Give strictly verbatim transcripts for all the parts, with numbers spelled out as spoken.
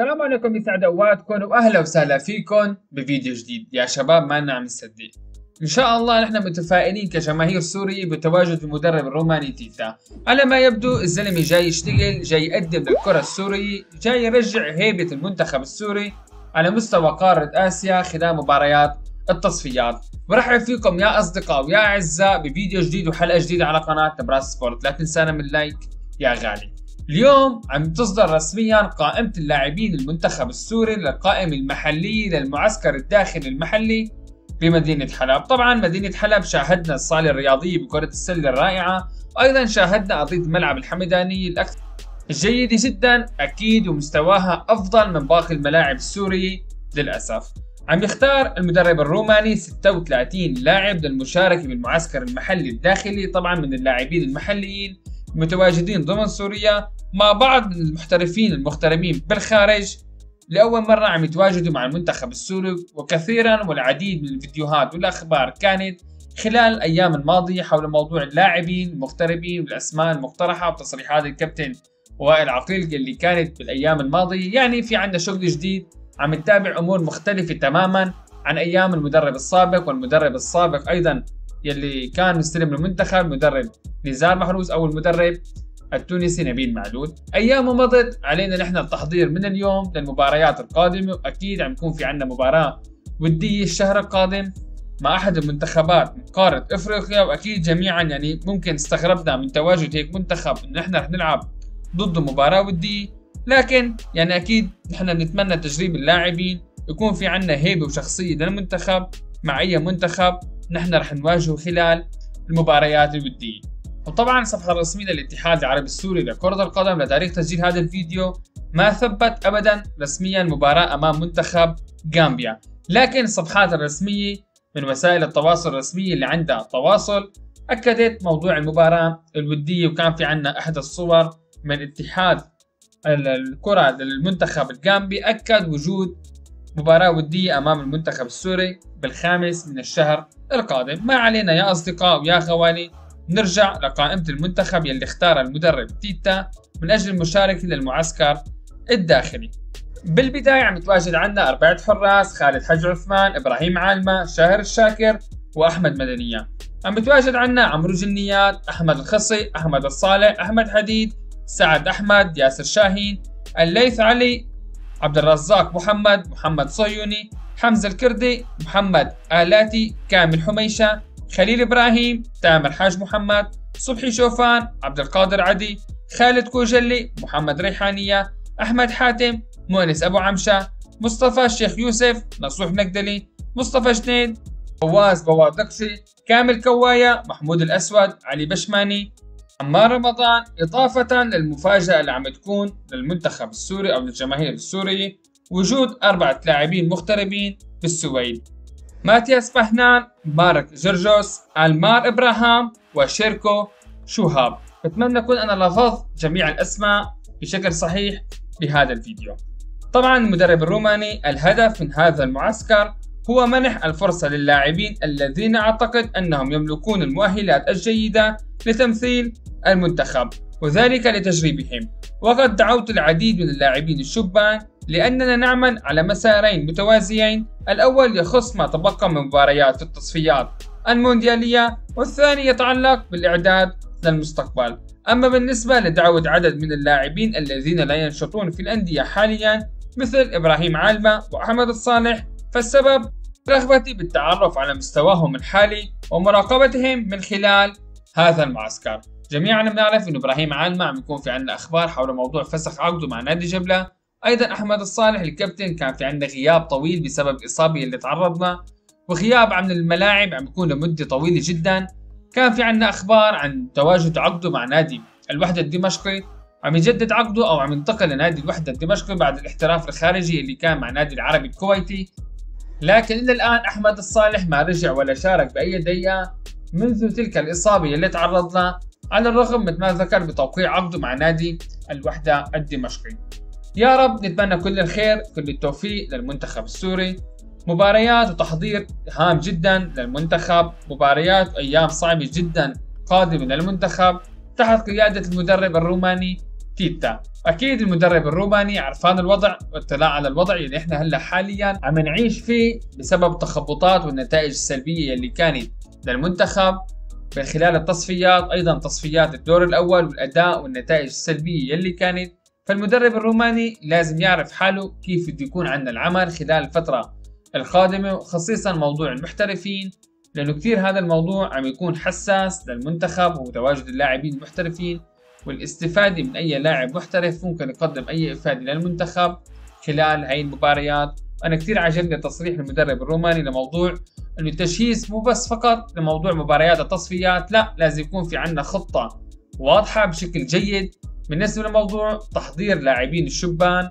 السلام عليكم يا سعد أوقاتكم وأهلا وسهلا فيكم بفيديو جديد. يا شباب ما لنا عم نصدق، إن شاء الله نحن متفائلين كجماهير سورية بتواجد المدرب الروماني تيتا. على ما يبدو الزلمة جاي يشتغل، جاي يقدم للكرة السورية، جاي يرجع هيبة المنتخب السوري على مستوى قارة آسيا خلال مباريات التصفيات. برحب فيكم يا أصدقاء ويا أعزاء بفيديو جديد وحلقة جديدة على قناة نبراس سبورت. لا تنسانا من لايك يا غالي. اليوم عم تصدر رسميا قائمة اللاعبين المنتخب السوري للقائمة المحلية للمعسكر الداخلي المحلي بمدينة حلب. طبعا مدينة حلب شاهدنا الصالة الرياضية بكرة السلة الرائعة، أيضا شاهدنا أرضية ملعب الحمداني الأكثر جيدة جدا أكيد، ومستواها أفضل من باقي الملاعب السورية للأسف. عم يختار المدرب الروماني ستة وثلاثين لاعب للمشاركة بالمعسكر المحلي الداخلي، طبعا من اللاعبين المحليين متواجدين ضمن سوريا مع بعض المحترفين المغتربين بالخارج. لأول مرة عم يتواجدوا مع المنتخب السوري، وكثيرا والعديد من الفيديوهات والأخبار كانت خلال الأيام الماضية حول موضوع اللاعبين المغتربين والأسماء المقترحة وتصريحات الكابتن وائل عقيل اللي كانت بالأيام الماضية. يعني في عندنا شغل جديد، عم نتابع أمور مختلفة تماما عن أيام المدرب السابق، والمدرب السابق أيضا يلي كان مستلم المنتخب مدرب نزار محروس او المدرب التونسي نبيل معدود. ايامه مضت، علينا نحن التحضير من اليوم للمباريات القادمه، واكيد عم يكون في عندنا مباراه وديه الشهر القادم مع احد المنتخبات من قاره افريقيا، واكيد جميعا يعني ممكن استغربنا من تواجد هيك منتخب ان احنا رح نلعب ضده مباراه وديه، لكن يعني اكيد نحن بنتمنى تجريب اللاعبين، يكون في عندنا هيبه وشخصيه للمنتخب مع اي منتخب نحن رح نواجهه خلال المباريات الودية. وطبعا الصفحة الرسمية للاتحاد العربي السوري لكرة القدم لتاريخ تسجيل هذا الفيديو ما ثبت ابدا رسميا مباراة امام منتخب جامبيا، لكن الصفحات الرسمية من وسائل التواصل الرسمية اللي عندها تواصل اكدت موضوع المباراة الودية، وكان في عندنا احدى الصور من اتحاد الكرة للمنتخب الجامبي اكد وجود مباراة ودية امام المنتخب السوري بالخامس من الشهر القادم. ما علينا يا اصدقاء ويا خوالي، نرجع لقائمة المنتخب يلي اختارها المدرب تيتا من اجل المشاركة للمعسكر الداخلي. بالبداية عم يتواجد عندنا اربعة حراس: خالد حج عثمان، ابراهيم عالمه، شاهر الشاكر، واحمد مدنية. عم يتواجد عندنا عمرو جنيات، احمد الخصي، احمد الصالح، احمد حديد، سعد أحمد، ياسر شاهين، الليث علي، عبد الرزاق محمد، محمد صيوني، حمزة الكردي، محمد آلاتي، كامل حميشة، خليل إبراهيم، تامر حاج محمد، صبحي شوفان، عبد القادر عدي، خالد كوجلي، محمد ريحانية، أحمد حاتم، مؤنس أبو عمشة، مصطفى الشيخ يوسف، نصوح نقدلي، مصطفى جنيد، فواز بوادقسي، كامل كواية، محمود الأسود، علي بشماني، عمار رمضان. إضافة للمفاجأة اللي عم تكون للمنتخب السوري أو للجماهير السورية، وجود أربعة لاعبين مغتربين بالسويد: ماتياس فهنان، مارك جرجوس، ألمار إبراهام، وشيركو شوهاب. بتمنى أكون أنا لفظت جميع الأسماء بشكل صحيح بهذا الفيديو. طبعا المدرب الروماني الهدف من هذا المعسكر هو منح الفرصة للاعبين الذين أعتقد أنهم يملكون المؤهلات الجيدة لتمثيل المنتخب، وذلك لتجريبهم. وقد دعوت العديد من اللاعبين الشبان لأننا نعمل على مسارين متوازيين، الأول يخص ما تبقى من مباريات في التصفيات المونديالية، والثاني يتعلق بالإعداد للمستقبل. أما بالنسبة لدعوة عدد من اللاعبين الذين لا ينشطون في الأندية حاليا مثل إبراهيم عالمه وأحمد الصالح، فالسبب رغبتي بالتعرف على مستواهم الحالي ومراقبتهم من خلال هذا المعسكر. جميعا بنعرف أن إبراهيم عالمه عم يكون في عندنا أخبار حول موضوع فسخ عقده مع نادي جبلة، ايضا احمد الصالح الكابتن كان في عندنا غياب طويل بسبب الاصابه اللي تعرض لها، وغياب عن الملاعب عم يكون لمده طويله جدا. كان في عندنا اخبار عن تواجد عقده مع نادي الوحده الدمشقي، عم يجدد عقده او عم ينتقل لنادي الوحده الدمشقي بعد الاحتراف الخارجي اللي كان مع نادي العربي الكويتي، لكن الى الان احمد الصالح ما رجع ولا شارك باي دقيقه منذ تلك الاصابه اللي تعرض لها، على الرغم مثل ما ذكر بتوقيع عقده مع نادي الوحده الدمشقي. يا رب نتمنى كل الخير كل التوفيق للمنتخب السوري. مباريات وتحضير هام جدا للمنتخب، مباريات وايام صعبه جدا قادمه للمنتخب تحت قياده المدرب الروماني تيتا. اكيد المدرب الروماني عرفان الوضع واطلاع على الوضع اللي احنا هلا حاليا عم نعيش فيه بسبب تخبطات والنتائج السلبيه اللي كانت للمنتخب من خلال التصفيات، ايضا تصفيات الدور الاول والاداء والنتائج السلبيه اللي كانت. فالمدرب الروماني لازم يعرف حاله كيف بده يكون عندنا العمل خلال الفتره القادمه، وخصيصا موضوع المحترفين، لانه كثير هذا الموضوع عم يكون حساس للمنتخب وتواجد اللاعبين المحترفين والاستفاده من اي لاعب محترف ممكن يقدم اي افاده للمنتخب خلال هاي المباريات. انا كثير عجبني تصريح المدرب الروماني لموضوع انه التجهيز مو بس فقط لموضوع مباريات التصفيات، لا، لازم يكون في عندنا خطه واضحه بشكل جيد بالنسبه لموضوع تحضير لاعبين الشبان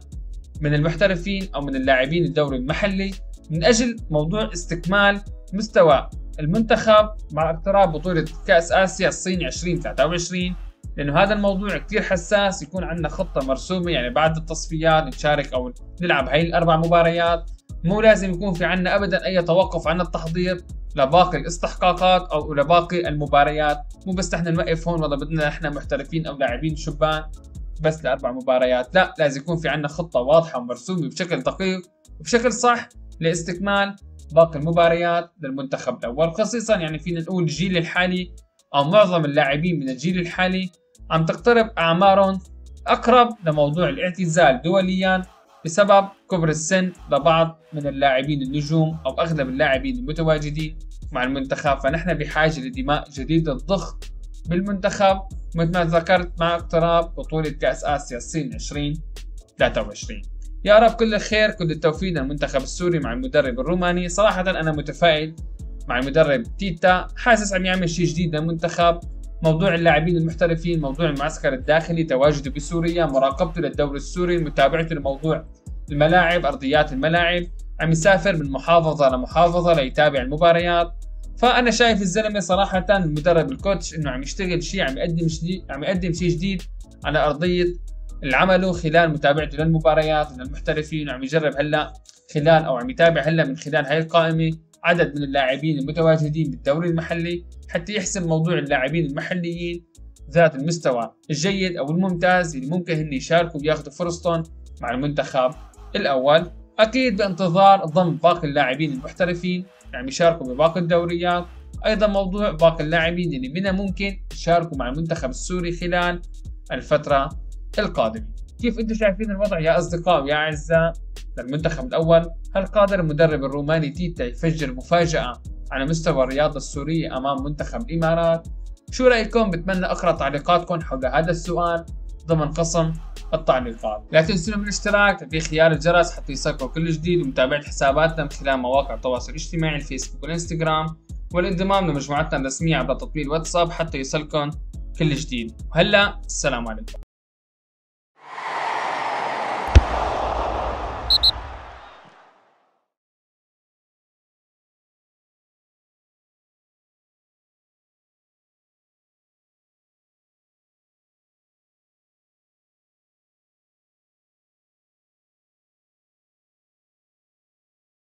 من المحترفين او من اللاعبين الدوري المحلي من اجل موضوع استكمال مستوى المنتخب مع اقتراب بطوله كاس اسيا الصين ألفين وثلاثة وعشرين، لانه هذا الموضوع كثير حساس. يكون عندنا خطه مرسومه، يعني بعد التصفيات نشارك او نلعب هاي الاربع مباريات، مو لازم يكون في عندنا ابدا اي توقف عن التحضير لباقي الاستحقاقات او لباقي المباريات. مو بس نحن نوقف هون والله بدنا نحن محترفين او لاعبين شبان بس لاربع مباريات، لا، لازم يكون في عندنا خطه واضحه ومرسومه بشكل دقيق وبشكل صح لاستكمال باقي المباريات للمنتخب الاول، خصيصا يعني فينا نقول الجيل الحالي او معظم اللاعبين من الجيل الحالي عم تقترب اعمارهم اقرب لموضوع الاعتزال دوليا بسبب كبر السن لبعض من اللاعبين النجوم او اغلب اللاعبين المتواجدين مع المنتخب. فنحن بحاجه لدماء جديده تضخ بالمنتخب مثل ما ذكرت مع اقتراب بطوله كاس اسيا الصين ألفين وثلاثة وعشرين. يا رب كل الخير، كل التوفيق للمنتخب السوري مع المدرب الروماني. صراحه انا متفائل مع المدرب تيتا، حاسس عم يعمل شيء جديد للمنتخب. موضوع اللاعبين المحترفين، موضوع المعسكر الداخلي، تواجده بسوريا، مراقبته للدوري السوري، متابعته لموضوع الملاعب، ارضيات الملاعب، عم يسافر من محافظه لمحافظه ليتابع المباريات. فانا شايف الزلمه صراحه المدرب الكوتش انه عم يشتغل شيء، عم يقدم شيء عم يقدم شيء جديد على ارضيه العمل خلال متابعته للمباريات للمحترفين، وعم يجرب هلا خلال او عم يتابع هلا من خلال هاي القائمه عدد من اللاعبين المتواجدين بالدوري المحلي حتى يحسم موضوع اللاعبين المحليين ذات المستوى الجيد او الممتاز اللي ممكن هن يشاركوا وياخذوا فرصتهم مع المنتخب الاول. اكيد بانتظار ضم باقي اللاعبين المحترفين يعني يشاركوا بباقي الدوريات، ايضا موضوع باقي اللاعبين اللي من ممكن يشاركوا مع المنتخب السوري خلال الفتره القادمه. كيف انتم شايفين الوضع يا اصدقاء ويا اعزاء للمنتخب الاول؟ هل قادر المدرب الروماني تيتا يفجر مفاجاه على مستوى الرياضه السوريه امام منتخب الامارات؟ شو رايكم؟ بتمنى اقرا تعليقاتكم حول هذا السؤال ضمن قسم التعليقات. لا تنسوا من الاشتراك في خيار الجرس حتى يصلكم كل جديد، ومتابعه حساباتنا من خلال مواقع التواصل الاجتماعي الفيسبوك والانستغرام، والانضمام لمجموعتنا الرسميه عبر تطبيق واتساب حتى يصلكم كل جديد. وهلا السلام عليكم.